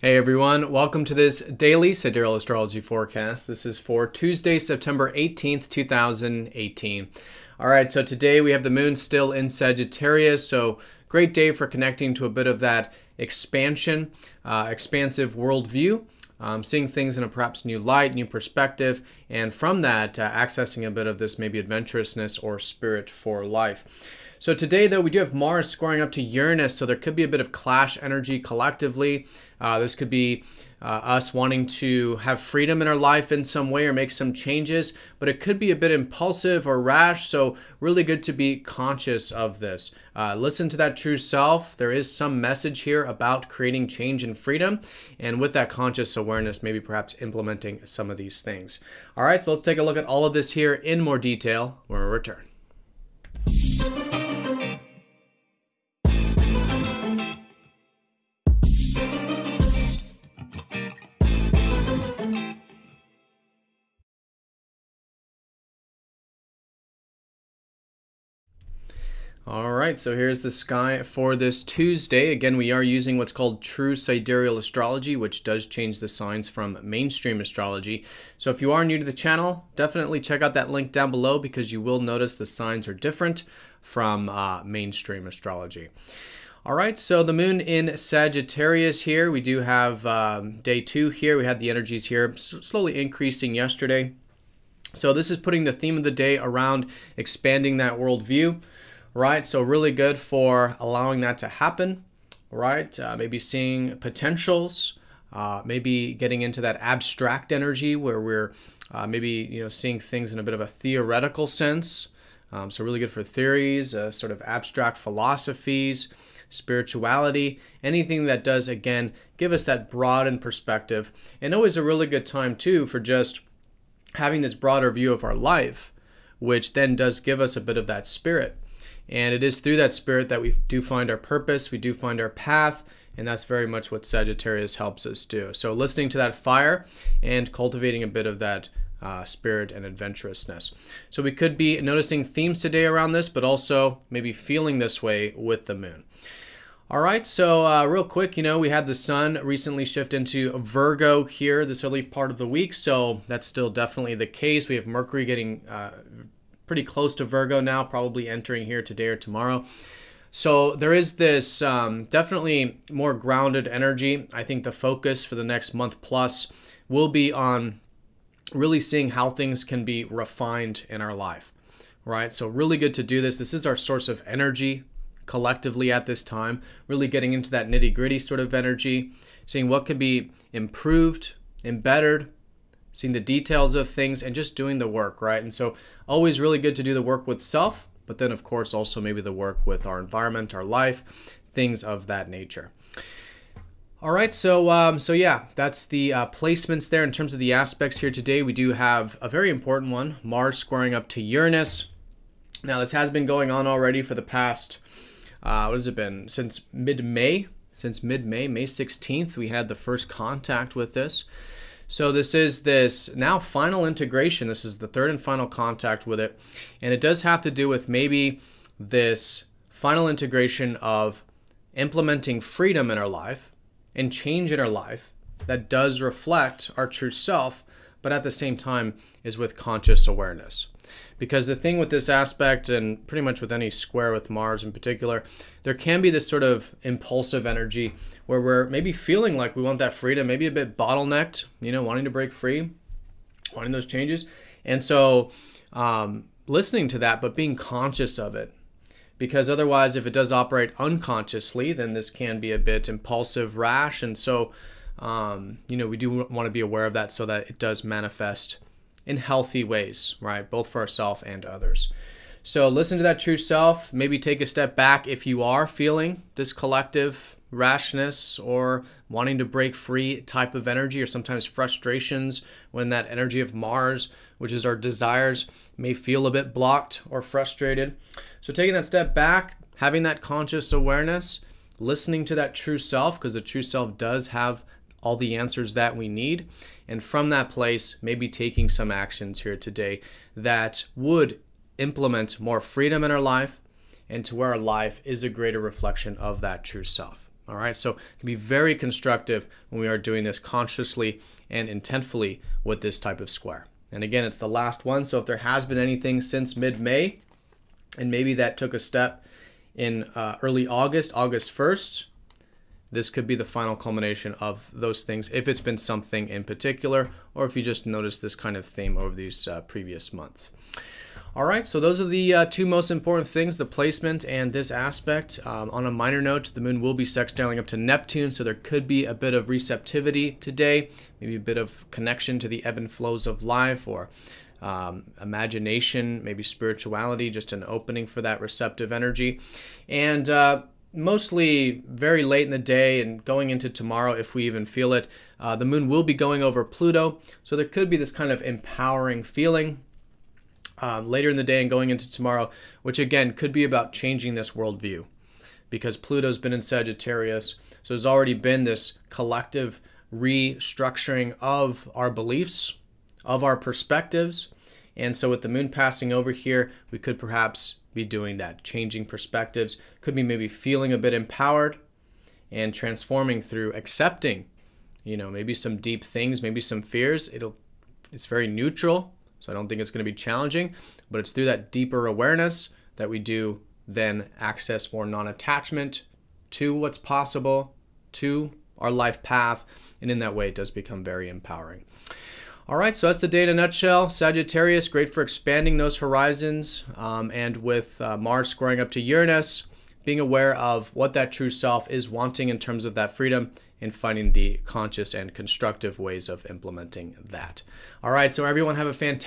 Hey everyone, welcome to this daily sidereal astrology forecast. This is for Tuesday, September 18th, 2018. All right, so today we have the moon still in Sagittarius, so great day for connecting to a bit of that expansion, expansive worldview, seeing things in a perhaps new light, new perspective, and from that, accessing a bit of this maybe adventurousness or spirit for life. So today, though, we do have Mars squaring up to Uranus, so there could be a bit of clash energy collectively. This could be us wanting to have freedom in our life in some way or make some changes, but it could be a bit impulsive or rash, so really good to be conscious of this. Listen to that true self. There is some message here about creating change and freedom, and with that conscious awareness, maybe perhaps implementing some of these things. All right, so let's take a look at all of this here in more detail when we return. All right, so here's the sky for this Tuesday. Again, we are using what's called true sidereal astrology, which does change the signs from mainstream astrology. So if you are new to the channel, definitely check out that link down below because you will notice the signs are different from mainstream astrology. All right, so the moon in Sagittarius here. We do have day two here. We had the energies here slowly increasing yesterday. So this is putting the theme of the day around expanding that worldview. Right, so really good for allowing that to happen, right? Maybe seeing potentials, maybe getting into that abstract energy where we're maybe seeing things in a bit of a theoretical sense. So really good for theories, sort of abstract philosophies, spirituality, anything that does, again, give us that broadened perspective. And always a really good time, too, for just having this broader view of our life, which then does give us a bit of that spirit. And it is through that spirit that we do find our purpose, we do find our path, and that's very much what Sagittarius helps us do. So listening to that fire and cultivating a bit of that spirit and adventurousness. So we could be noticing themes today around this, but also maybe feeling this way with the moon. All right, so real quick, we had the sun recently shift into Virgo here this early part of the week, so that's still definitely the case. We have Mercury getting pretty close to Virgo now, probably entering here today or tomorrow. So there is this definitely more grounded energy. I think the focus for the next month plus will be on really seeing how things can be refined in our life, right? So really good to do this. This is our source of energy collectively at this time, really getting into that nitty-gritty sort of energy, seeing what can be improved and bettered, seeing the details of things, and just doing the work, right? And so always really good to do the work with self, but then of course also maybe the work with our environment, our life, things of that nature. All right, so yeah, that's the placements there. In terms of the aspects here today, we do have a very important one, Mars squaring up to Uranus. Now this has been going on already for the past, what has it been, since mid-May? Since mid-May, May 16th, we had the first contact with this. So this is this now final integration. This is the third and final contact with it. And it does have to do with maybe this final integration of implementing freedom in our life and change in our life that does reflect our true self, but at the same time is with conscious awareness. Because the thing with this aspect, and pretty much with any square with Mars in particular, there can be this sort of impulsive energy where we're maybe feeling like we want that freedom, maybe a bit bottlenecked, wanting to break free, wanting those changes. And so listening to that, but being conscious of it. Because otherwise, if it does operate unconsciously, then this can be a bit impulsive, rash. And so, we do want to be aware of that so that it does manifest in healthy ways, right? Both for ourselves and others. So listen to that true self, maybe take a step back if you are feeling this collective rashness or wanting to break free type of energy, or sometimes frustrations when that energy of Mars, which is our desires, may feel a bit blocked or frustrated. So taking that step back, having that conscious awareness, listening to that true self, because the true self does have all the answers that we need, and from that place, maybe taking some actions here today that would implement more freedom in our life and to where our life is a greater reflection of that true self. All right, so it can be very constructive when we are doing this consciously and intentfully with this type of square. And again, it's the last one. So if there has been anything since mid-May, and maybe that took a step in early August, August 1st, this could be the final culmination of those things if it's been something in particular, or if you just notice this kind of theme over these previous months. All right, so those are the two most important things, the placement and this aspect. On a minor note, the moon will be sextiling up to Neptune, so there could be a bit of receptivity today, maybe a bit of connection to the ebb and flows of life, or imagination, maybe spirituality, just an opening for that receptive energy. And mostly very late in the day and going into tomorrow, if we even feel it, the moon will be going over Pluto, so there could be this kind of empowering feeling later in the day and going into tomorrow, which again could be about changing this worldview, because Pluto's been in Sagittarius, so there's already been this collective restructuring of our beliefs, of our perspectives. And so with the moon passing over here, we could perhaps be doing that, changing perspectives, could be maybe feeling a bit empowered and transforming through accepting, you know, maybe some deep things, maybe some fears. It's very neutral, so I don't think it's going to be challenging, but it's through that deeper awareness that we do then access more non-attachment to what's possible, to our life path, and in that way it does become very empowering. All right, so that's the day in a nutshell. Sagittarius, great for expanding those horizons, and with Mars squaring up to Uranus, being aware of what that true self is wanting in terms of that freedom and finding the conscious and constructive ways of implementing that. All right, so everyone have a fantastic